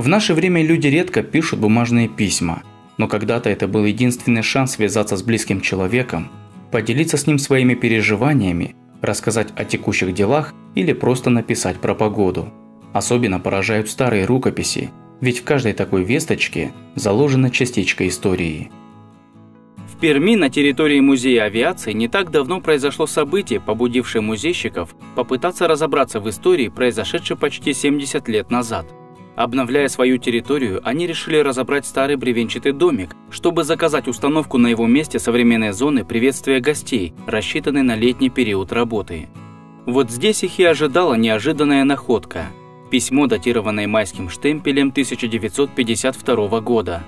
В наше время люди редко пишут бумажные письма, но когда-то это был единственный шанс связаться с близким человеком, поделиться с ним своими переживаниями, рассказать о текущих делах или просто написать про погоду. Особенно поражают старые рукописи, ведь в каждой такой весточке заложена частичка истории. В Перми на территории музея авиации не так давно произошло событие, побудившее музейщиков попытаться разобраться в истории, произошедшей почти 70 лет назад. Обновляя свою территорию, они решили разобрать старый бревенчатый домик, чтобы заказать установку на его месте современной зоны приветствия гостей, рассчитанной на летний период работы. Вот здесь их и ожидала неожиданная находка – письмо, датированное майским штемпелем 1952 года.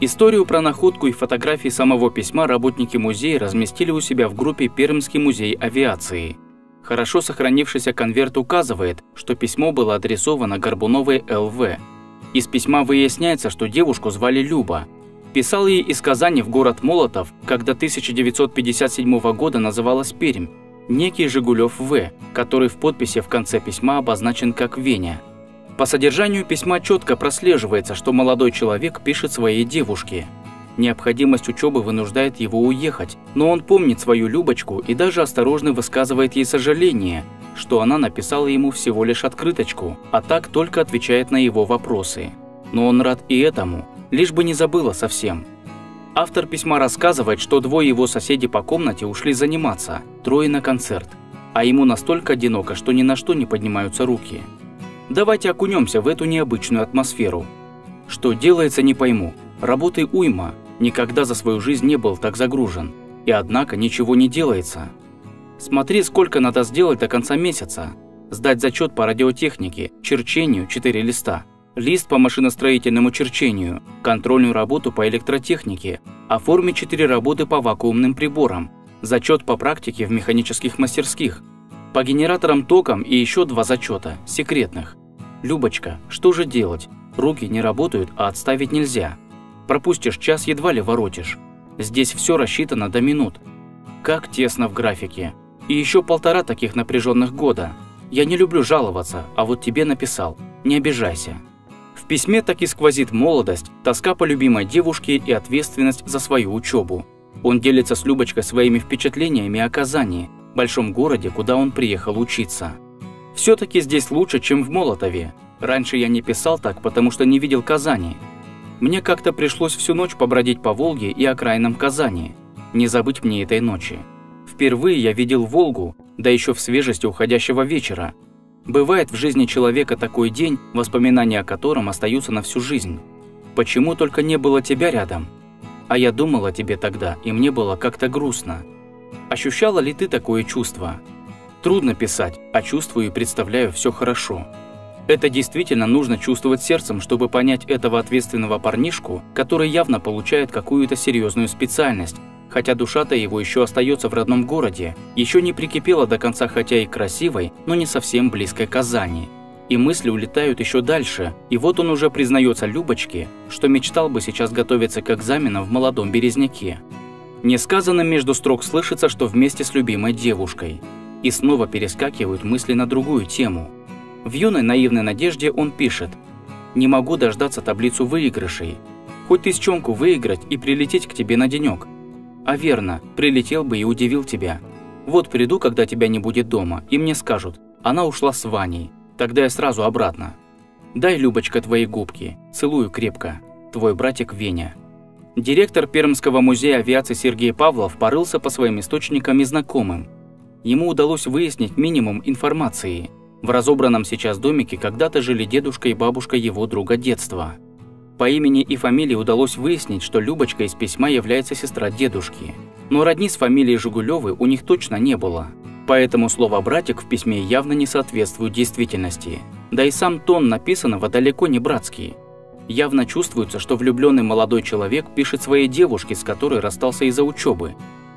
Историю про находку и фотографии самого письма работники музея разместили у себя в группе «Пермский музей авиации». Хорошо сохранившийся конверт указывает, что письмо было адресовано Горбуновой ЛВ. Из письма выясняется, что девушку звали Люба. Писал ей из Казани в город Молотов, когда 1957 года называлась Пермь, некий Жигулев В., который в подписи в конце письма обозначен как Веня. По содержанию письма четко прослеживается, что молодой человек пишет своей девушке. Необходимость учебы вынуждает его уехать, но он помнит свою Любочку и даже осторожно высказывает ей сожаление, что она написала ему всего лишь открыточку, а так только отвечает на его вопросы. Но он рад и этому, лишь бы не забыла совсем. Автор письма рассказывает, что двое его соседей по комнате ушли заниматься, трое на концерт, а ему настолько одиноко, что ни на что не поднимаются руки. Давайте окунемся в эту необычную атмосферу. Что делается, не пойму. Работы уйма, никогда за свою жизнь не был так загружен. И однако ничего не делается. Смотри, сколько надо сделать до конца месяца. Сдать зачет по радиотехнике, черчению 4 листа, лист по машиностроительному черчению, контрольную работу по электротехнике, оформить 4 работы по вакуумным приборам, зачет по практике в механических мастерских, по генераторам током и еще 2 зачета, секретных. Любочка, что же делать? Руки не работают, а отставить нельзя. Пропустишь час, едва ли воротишь. Здесь все рассчитано до минут. Как тесно в графике. И еще полтора таких напряженных года. Я не люблю жаловаться, а вот тебе написал. Не обижайся. В письме так и сквозит молодость, тоска по любимой девушке и ответственность за свою учебу. Он делится с Любочкой своими впечатлениями о Казани, большом городе, куда он приехал учиться. Все-таки здесь лучше, чем в Молотове. Раньше я не писал так, потому что не видел Казани. Мне как-то пришлось всю ночь побродить по Волге и окраинам Казани. Не забыть мне этой ночи. Впервые я видел Волгу, да еще в свежести уходящего вечера. Бывает в жизни человека такой день, воспоминания о котором остаются на всю жизнь. Почему только не было тебя рядом? А я думал о тебе тогда, и мне было как-то грустно. Ощущала ли ты такое чувство? Трудно писать, а чувствую и представляю все хорошо. Это действительно нужно чувствовать сердцем, чтобы понять этого ответственного парнишку, который явно получает какую-то серьезную специальность, хотя душа-то его еще остается в родном городе, еще не прикипела до конца хотя и красивой, но не совсем близкой Казани. И мысли улетают еще дальше, и вот он уже признается Любочке, что мечтал бы сейчас готовиться к экзаменам в молодом Березняке. Несказанно между строк слышится, что вместе с любимой девушкой. И снова перескакивают мысли на другую тему. В юной наивной надежде он пишет: «Не могу дождаться таблицу выигрышей. Хоть тысячонку выиграть и прилететь к тебе на денек. А верно, прилетел бы и удивил тебя. Вот приду, когда тебя не будет дома, и мне скажут: она ушла с Ваней. Тогда я сразу обратно. Дай, Любочка, твои губки. Целую крепко. Твой братик Веня». Директор Пермского музея авиации Сергей Павлов порылся по своим источникам и знакомым. Ему удалось выяснить минимум информации. В разобранном сейчас домике когда-то жили дедушка и бабушка его друга детства. По имени и фамилии удалось выяснить, что Любочка из письма является сестра дедушки. Но родни с фамилией Жигулёвы у них точно не было. Поэтому слово «братик» в письме явно не соответствует действительности. Да и сам тон написанного далеко не братский. Явно чувствуется, что влюбленный молодой человек пишет своей девушке, с которой расстался из-за учебы.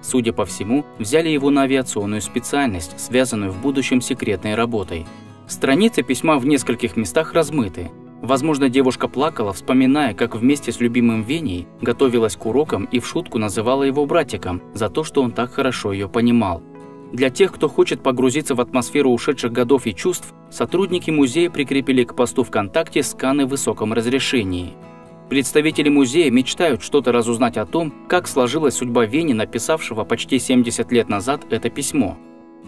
Судя по всему, взяли его на авиационную специальность, связанную в будущем с секретной работой. Страницы письма в нескольких местах размыты. Возможно, девушка плакала, вспоминая, как вместе с любимым Веней готовилась к урокам и в шутку называла его братиком за то, что он так хорошо ее понимал. Для тех, кто хочет погрузиться в атмосферу ушедших годов и чувств, сотрудники музея прикрепили к посту ВКонтакте сканы в высоком разрешении. Представители музея мечтают что-то разузнать о том, как сложилась судьба Вени, написавшего почти 70 лет назад это письмо.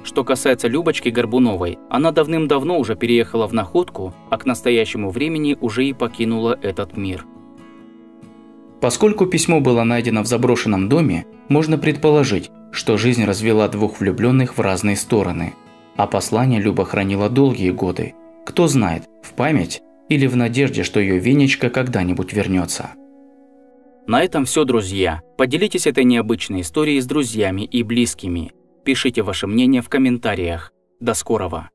Что касается Любочки Горбуновой, она давным-давно уже переехала в Находку, а к настоящему времени уже и покинула этот мир. Поскольку письмо было найдено в заброшенном доме, можно предположить, что жизнь развела двух влюбленных в разные стороны. А послание Люба хранила долгие годы. Кто знает, в память или в надежде, что ее Венечка когда-нибудь вернется. На этом все, друзья. Поделитесь этой необычной историей с друзьями и близкими. Пишите ваше мнение в комментариях. До скорого!